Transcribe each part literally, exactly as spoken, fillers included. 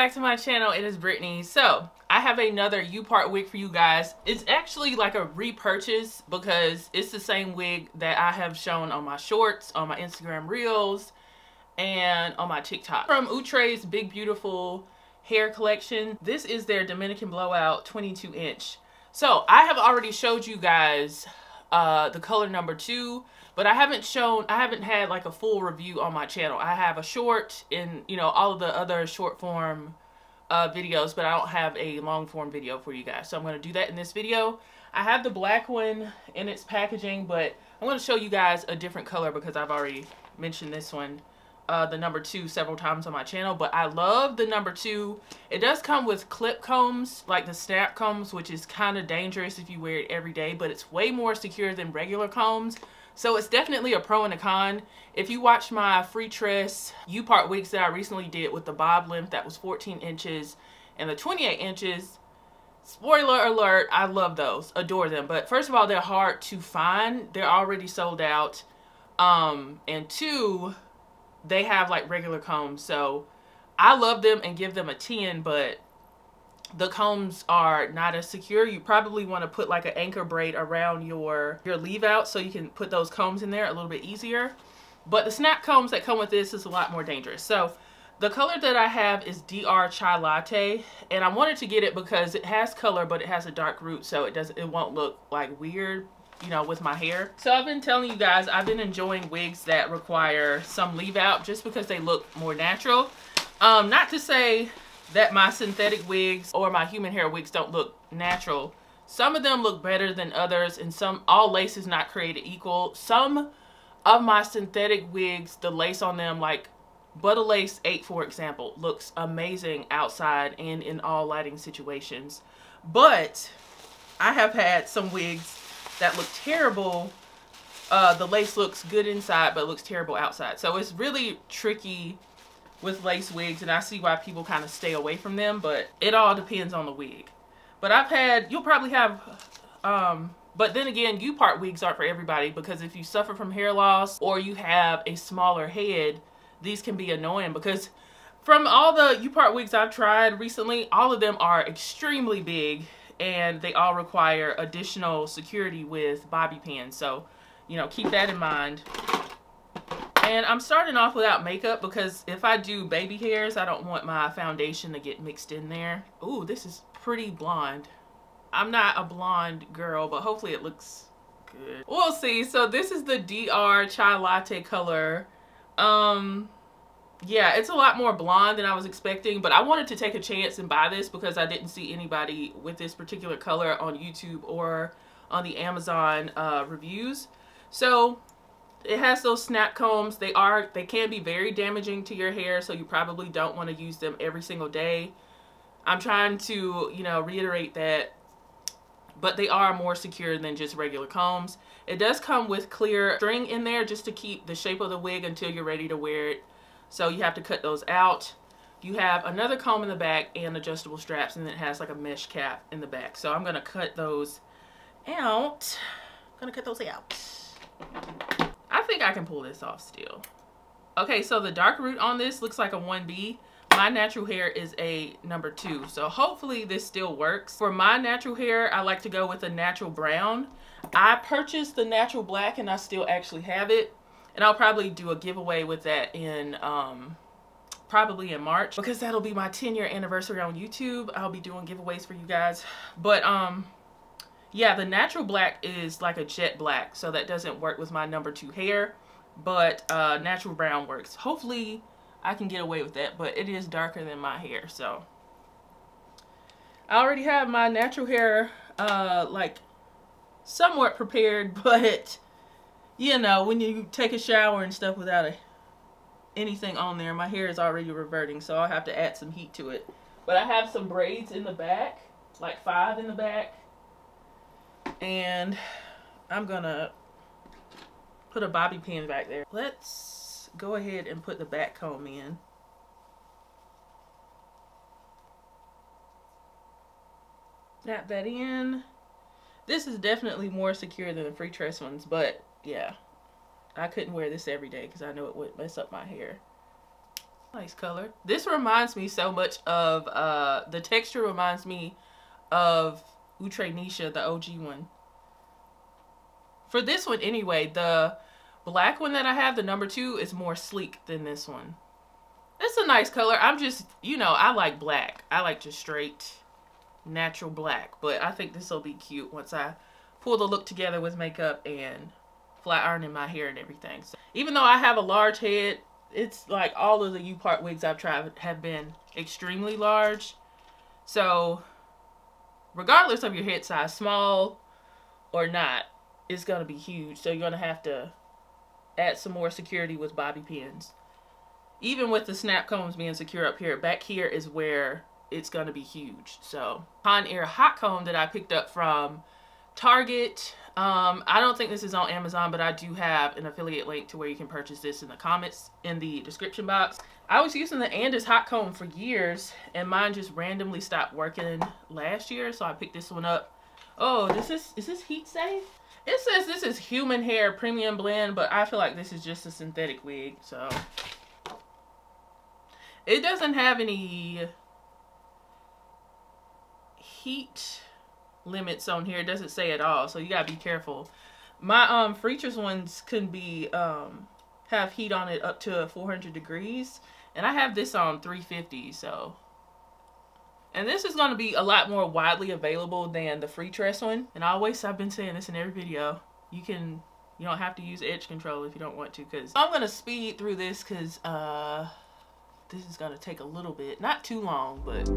back to my channel. It is Brittany. So I have another U-part wig for you guys. It's actually like a repurchase because it's the same wig that I have shown on my shorts, on my Instagram reels, and on my TikTok. From Outre's Big Beautiful Hair collection. This is their Dominican Blowout twenty-two inch. So I have already showed you guys uh, the color number two, but I haven't shown, I haven't had like a full review on my channel. I have a short and, you know, all of the other short form uh, videos, but I don't have a long form video for you guys. So I'm going to do that in this video. I have the black one in its packaging, but I'm going to show you guys a different color because I've already mentioned this one, uh, the number two, several times on my channel. But I love the number two. It does come with clip combs, like the snap combs, which is kind of dangerous if you wear it every day, but it's way more secure than regular combs. So it's definitely a pro and a con. If you watch my Freetress U-part wigs that I recently did with the bob length that was fourteen inches and the twenty-eight inches, spoiler alert, I love those, adore them. But first of all, they're hard to find. They're already sold out. Um, and two, they have like regular combs. So I love them and give them a ten, but the combs are not as secure. You probably want to put like an anchor braid around your your leave out so you can put those combs in there a little bit easier. But the snap combs that come with this is a lot more dangerous. So the color that I have is D R CHILAT, and I wanted to get it because it has color, but it has a dark root, so it doesn't, it won't look like weird, you know, with my hair. So I've been telling you guys, I've been enjoying wigs that require some leave out just because they look more natural. Um, not to say that my synthetic wigs or my human hair wigs don't look natural. Some of them look better than others, and some, all lace is not created equal. Some of my synthetic wigs, the lace on them, like Butta Lace eight, for example, looks amazing outside and in all lighting situations. But I have had some wigs that look terrible. Uh, the lace looks good inside, but looks terrible outside. So it's really tricky with lace wigs, and I see why people kind of stay away from them, but it all depends on the wig. But I've had, you'll probably have, um, but then again, U-part wigs aren't for everybody, because if you suffer from hair loss or you have a smaller head, these can be annoying, because from all the U-part wigs I've tried recently, all of them are extremely big and they all require additional security with bobby pins. So, you know, keep that in mind. And I'm starting off without makeup because if I do baby hairs, I don't want my foundation to get mixed in there. Ooh, this is pretty blonde. I'm not a blonde girl, but hopefully it looks good. We'll see. So this is the D R CHILAT color. Um, yeah, it's a lot more blonde than I was expecting, but I wanted to take a chance and buy this because I didn't see anybody with this particular color on YouTube or on the Amazon uh, reviews. So it has those snap combs. They are, they can be very damaging to your hair, so you probably don't want to use them every single day. I'm trying to, you know, reiterate that, but they are more secure than just regular combs. It does come with clear string in there just to keep the shape of the wig until you're ready to wear it. So you have to cut those out. You have another comb in the back and adjustable straps, and it has like a mesh cap in the back. So I'm going to cut those out. I'm going to cut those out. I think I can pull this off still. Okay, so the dark root on this looks like a one B. My natural hair is a number two, so hopefully this still works. For my natural hair, I like to go with a natural brown. I purchased the natural black and I still actually have it, and I'll probably do a giveaway with that in um probably in March, because that'll be my ten year anniversary on YouTube. I'll be doing giveaways for you guys. But um yeah, the natural black is like a jet black, so that doesn't work with my number two hair, but uh, natural brown works. Hopefully I can get away with that, but it is darker than my hair, so. I already have my natural hair uh, like somewhat prepared, but you know, when you take a shower and stuff without a, anything on there, my hair is already reverting, so I'll have to add some heat to it. But I have some braids in the back, like five in the back. And I'm gonna put a bobby pin back there. Let's go ahead and put the back comb in. Snap that in. This is definitely more secure than the Freetress ones, but yeah, I couldn't wear this every day because I know it would mess up my hair. Nice color. This reminds me so much of, uh, the texture reminds me of Outre Nisha, the O G one. For this one anyway, the black one that I have, the number two, is more sleek than this one. It's a nice color. I'm just, you know, I like black. I like just straight natural black. But I think this will be cute once I pull the look together with makeup and flat ironing my hair and everything. So, even though I have a large head, it's like all of the U-part wigs I've tried have been extremely large. So regardless of your head size, small or not, it's going to be huge. So you're going to have to add some more security with bobby pins. Even with the snap combs being secure up here, back here is where it's going to be huge. So Conair hot comb that I picked up from Target. Um, I don't think this is on Amazon, but I do have an affiliate link to where you can purchase this in the comments in the description box. I was using the Andis hot comb for years and mine just randomly stopped working last year. So I picked this one up. Oh, this is, is this heat safe? It says this is human hair premium blend, but I feel like this is just a synthetic wig. So it doesn't have any heat limits on here. It doesn't say at all, so you gotta be careful. My um Freetress ones can be um have heat on it up to four hundred degrees, and I have this on three fifty. So, and this is going to be a lot more widely available than the Freetress one. And I always, I've been saying this in every video, you can you don't have to use edge control if you don't want to, because I'm going to speed through this, because uh this is going to take a little bit, not too long, but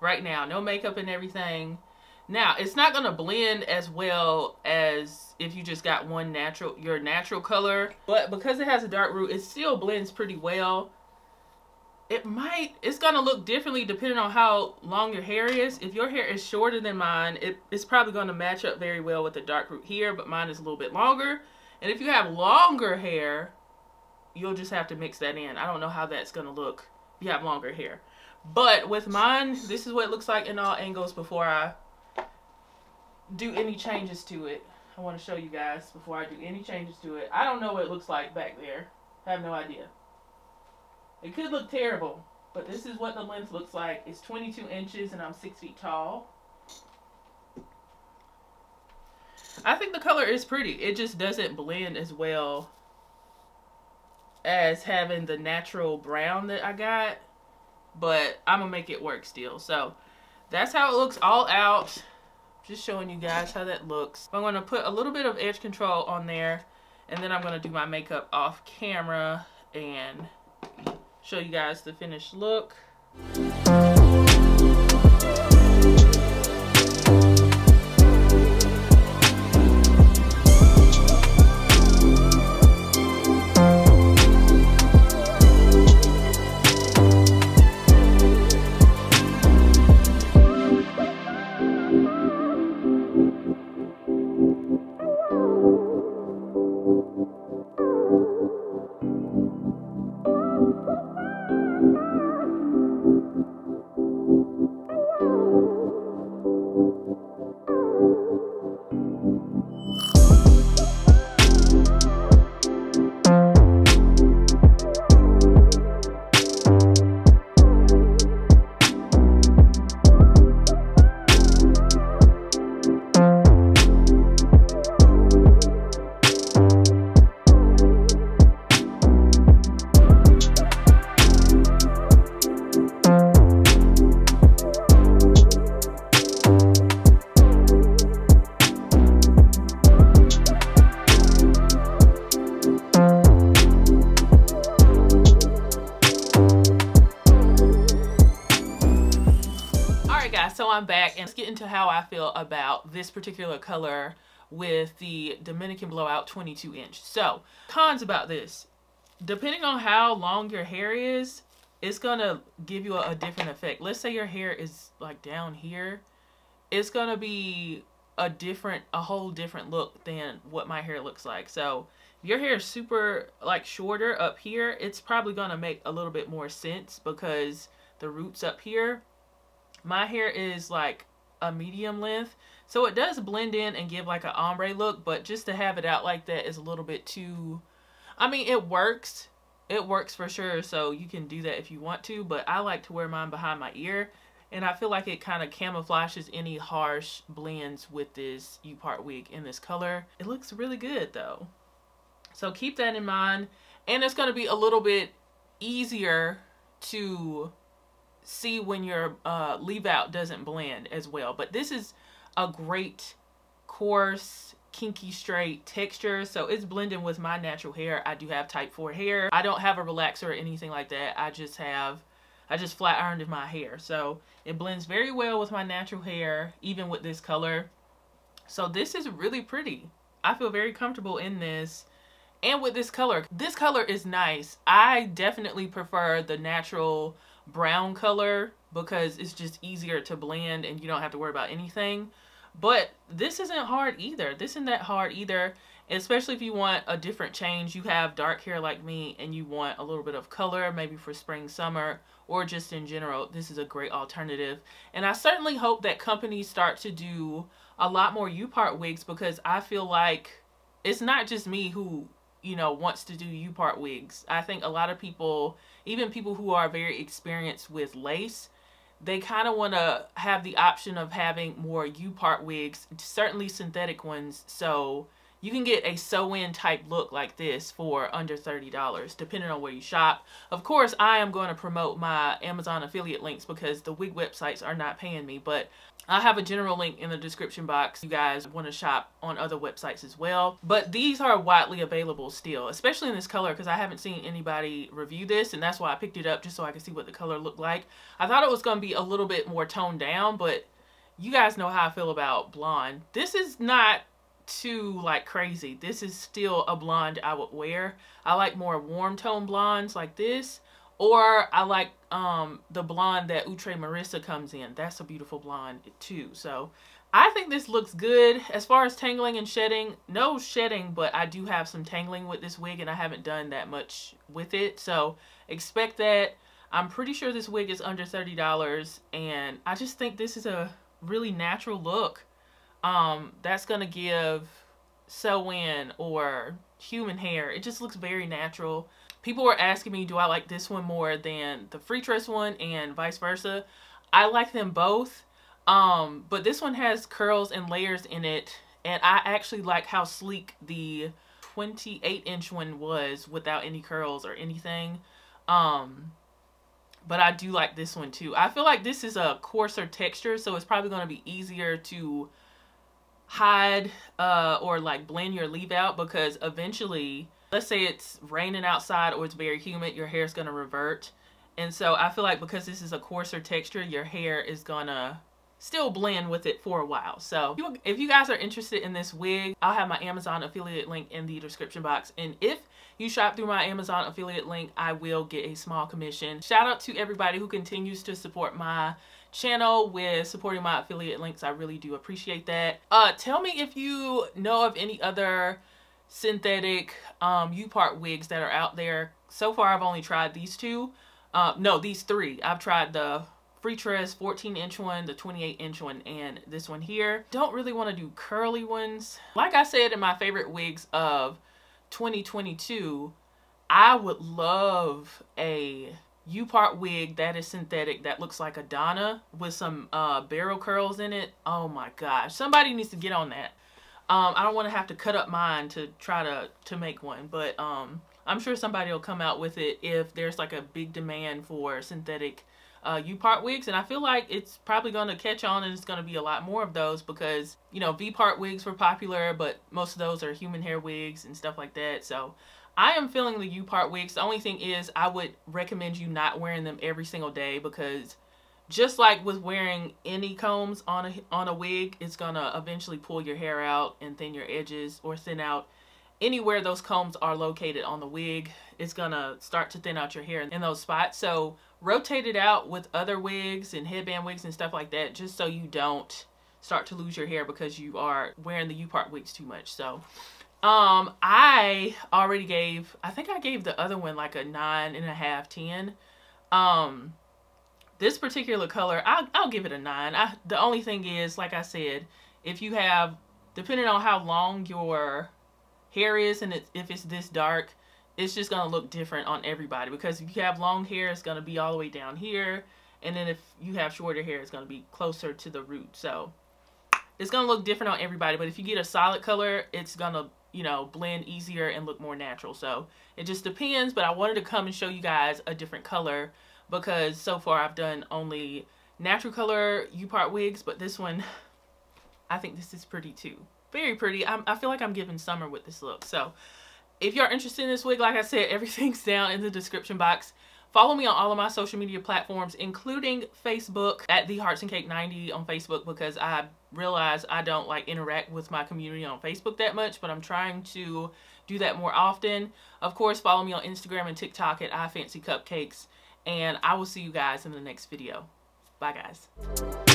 right now, no makeup and everything. Now, it's not gonna blend as well as if you just got one natural, your natural color, but because it has a dark root, it still blends pretty well. It might, it's gonna look differently depending on how long your hair is. If your hair is shorter than mine, it, it's probably gonna match up very well with the dark root here, but mine is a little bit longer. And if you have longer hair, you'll just have to mix that in. I don't know how that's gonna look if you have longer hair. But with mine, this is what it looks like in all angles before I do any changes to it. I want to show you guys before I do any changes to it. I don't know what it looks like back there. I have no idea. It could look terrible, but this is what the length looks like. It's twenty-two inches and I'm six feet tall. I think the color is pretty. It just doesn't blend as well as having the natural brown that I got. But I'm gonna make it work still. So that's how it looks all out. Just showing you guys how that looks. I'm gonna put a little bit of edge control on there, and then I'm gonna do my makeup off camera and show you guys the finished look. know I'm back, and let's get into how I feel about this particular color with the Dominican Blowout twenty-two inch. So, cons about this. Depending on how long your hair is, it's gonna give you a, a different effect. Let's say your hair is like down here. It's gonna be a different, a whole different look than what my hair looks like. So if your hair is super like shorter up here, it's probably gonna make a little bit more sense because the roots up here. My hair is like a medium length, so it does blend in and give like an ombre look, but just to have it out like that is a little bit too, I mean, it works. It works for sure, so you can do that if you want to, but I like to wear mine behind my ear, and I feel like it kind of camouflages any harsh blends with this U-part wig in this color. It looks really good though. So keep that in mind, and it's going to be a little bit easier to see when your uh, leave out doesn't blend as well. But this is a great coarse kinky straight texture, so it's blending with my natural hair. I do have type four hair. I don't have a relaxer or anything like that. I just have I just flat ironed my hair, so it blends very well with my natural hair, even with this color. So this is really pretty. I feel very comfortable in this. And with this color, this color is nice. I definitely prefer the natural brown color because it's just easier to blend and you don't have to worry about anything. But this isn't hard either. This isn't that hard either, especially if you want a different change. You have dark hair like me and you want a little bit of color, maybe for spring, summer, or just in general. This is a great alternative. And I certainly hope that companies start to do a lot more U-part wigs, because I feel like it's not just me who, you know, wants to do U-part wigs. I think a lot of people, even people who are very experienced with lace, they kind of want to have the option of having more U-part wigs, certainly synthetic ones. So you can get a sew-in type look like this for under thirty dollars, depending on where you shop. Of course, I am going to promote my Amazon affiliate links because the wig websites are not paying me, but I have a general link in the description box. You guys want to shop on other websites as well. But these are widely available still, especially in this color, because I haven't seen anybody review this, and that's why I picked it up, just so I could see what the color looked like. I thought it was going to be a little bit more toned down, but you guys know how I feel about blonde. This is not too like crazy. This is still a blonde I would wear. I like more warm tone blondes like this, or I like um the blonde that Outre Marissa comes in. That's a beautiful blonde too. So I think this looks good. As far as tangling and shedding, no shedding, but I do have some tangling with this wig, and I haven't done that much with it, so expect that. I'm pretty sure this wig is under thirty dollars, and I just think this is a really natural look. Um, that's gonna give sew-in or human hair. It just looks very natural. People were asking me, do I like this one more than the Freetress one, and vice versa. I like them both, um, but this one has curls and layers in it, and I actually like how sleek the twenty-eight inch one was without any curls or anything. Um, but I do like this one too. I feel like this is a coarser texture, so it's probably gonna be easier to hide uh or like blend your leave out, because eventually, let's say it's raining outside or it's very humid, your hair's gonna revert. And so I feel like because this is a coarser texture, your hair is gonna still blend with it for a while. So if you guys are interested in this wig, I'll have my Amazon affiliate link in the description box, and if you shop through my Amazon affiliate link, I will get a small commission. Shout out to everybody who continues to support my channel with supporting my affiliate links. I really do appreciate that. Uh tell me if you know of any other synthetic um U-part wigs that are out there. So far I've only tried these two, uh no, these three. I've tried the Freetress fourteen inch one, the twenty-eight inch one, and this one here. Don't really want to do curly ones. Like I said in my favorite wigs of twenty twenty-two, I would love a U-part wig that is synthetic, that looks like a Donna with some uh, barrel curls in it. Oh my gosh, somebody needs to get on that. Um, I don't want to have to cut up mine to try to to make one, but um, I'm sure somebody will come out with it if there's like a big demand for synthetic uh, U-part wigs. And I feel like it's probably going to catch on, and it's going to be a lot more of those, because, you know, V-part wigs were popular, but most of those are human hair wigs and stuff like that. So I am feeling the U-part wigs. The only thing is, I would recommend you not wearing them every single day, because just like with wearing any combs on a, on a wig, it's gonna eventually pull your hair out and thin your edges or thin out anywhere those combs are located on the wig. It's gonna start to thin out your hair in those spots. So rotate it out with other wigs and headband wigs and stuff like that, just so you don't start to lose your hair because you are wearing the U-part wigs too much. So um I already gave, I think I gave the other one like a nine and a half, ten. Um this particular color, I'll, I'll give it a nine. I the only thing is, like I said, if you have, depending on how long your hair is and it, if it's this dark, it's just gonna look different on everybody, because if you have long hair, it's gonna be all the way down here, and then if you have shorter hair, it's gonna be closer to the root. So it's gonna look different on everybody, but if you get a solid color, it's gonna, you know, blend easier and look more natural. So it just depends, but I wanted to come and show you guys a different color, because so far I've done only natural color U-part wigs, but this one, I think this is pretty too. Very pretty. I'm, I feel like I'm giving summer with this look. So if you're interested in this wig, like I said, everything's down in the description box. Follow me on all of my social media platforms, including Facebook at The Hearts and Cake ninety on Facebook, because I realize I don't like interact with my community on Facebook that much, but I'm trying to do that more often. Of course, follow me on Instagram and TikTok at iFancyCupcakes, and I will see you guys in the next video. Bye, guys.